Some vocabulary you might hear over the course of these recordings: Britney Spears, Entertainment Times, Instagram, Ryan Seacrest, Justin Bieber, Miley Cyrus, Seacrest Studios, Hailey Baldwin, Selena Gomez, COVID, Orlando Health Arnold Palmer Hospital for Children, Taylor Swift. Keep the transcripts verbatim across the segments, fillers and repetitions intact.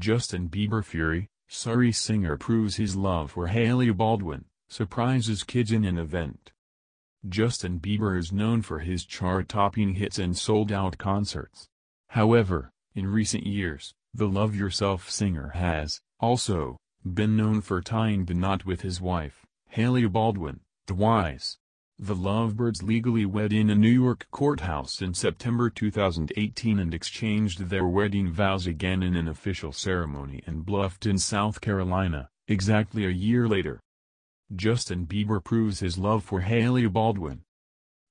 Justin Bieber fury, Surrey singer proves his love for Hailey Baldwin, surprises kids in an event. Justin Bieber is known for his chart-topping hits and sold-out concerts. However, in recent years, the Love Yourself singer has, also, been known for tying the knot with his wife, Hailey Baldwin, twice. The lovebirds legally wed in a New York courthouse in September two thousand eighteen and exchanged their wedding vows again in an official ceremony in Bluffton, South Carolina, exactly a year later. Justin Bieber proves his love for Hailey Baldwin.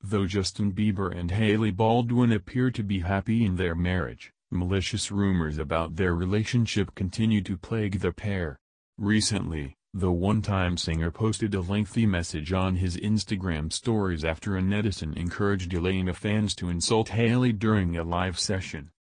Though Justin Bieber and Hailey Baldwin appear to be happy in their marriage, malicious rumors about their relationship continue to plague the pair. Recently, the one-time singer posted a lengthy message on his Instagram stories after a netizen encouraged Elena fans to insult Hailey during a live session.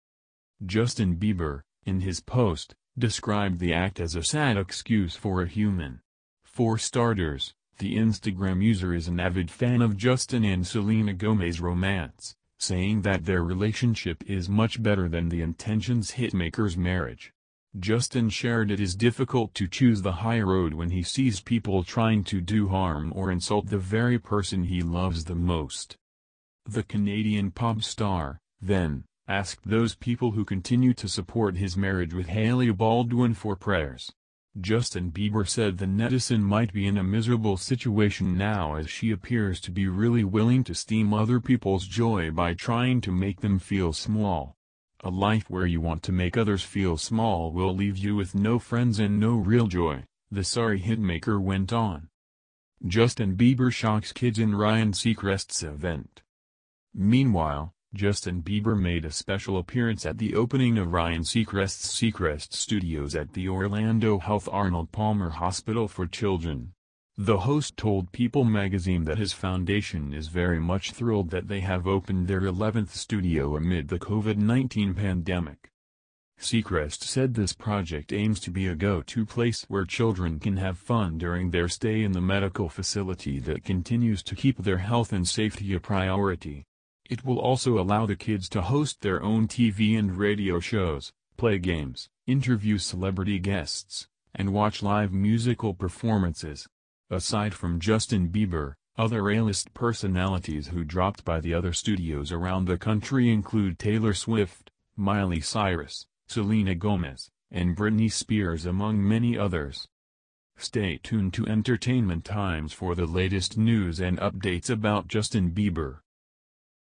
Justin Bieber, in his post, described the act as a sad excuse for a human. For starters, the Instagram user is an avid fan of Justin and Selena Gomez's romance, saying that their relationship is much better than the intentions hitmaker's marriage. Justin shared it is difficult to choose the high road when he sees people trying to do harm or insult the very person he loves the most. The Canadian pop star, then, asked those people who continue to support his marriage with Hailey Baldwin for prayers. Justin Bieber said the netizen might be in a miserable situation now as she appears to be really willing to steam other people's joy by trying to make them feel small. A life where you want to make others feel small will leave you with no friends and no real joy, the sorry hitmaker went on. Justin Bieber shocks kids in Ryan Seacrest's event. Meanwhile, Justin Bieber made a special appearance at the opening of Ryan Seacrest's Seacrest Studios at the Orlando Health Arnold Palmer Hospital for Children. The host told People magazine that his foundation is very much thrilled that they have opened their eleventh studio amid the COVID nineteen pandemic. Seacrest said this project aims to be a go-to place where children can have fun during their stay in the medical facility that continues to keep their health and safety a priority. It will also allow the kids to host their own T V and radio shows, play games, interview celebrity guests, and watch live musical performances. Aside from Justin Bieber, other A-list personalities who dropped by the other studios around the country include Taylor Swift, Miley Cyrus, Selena Gomez, and Britney Spears among many others. Stay tuned to Entertainment Times for the latest news and updates about Justin Bieber.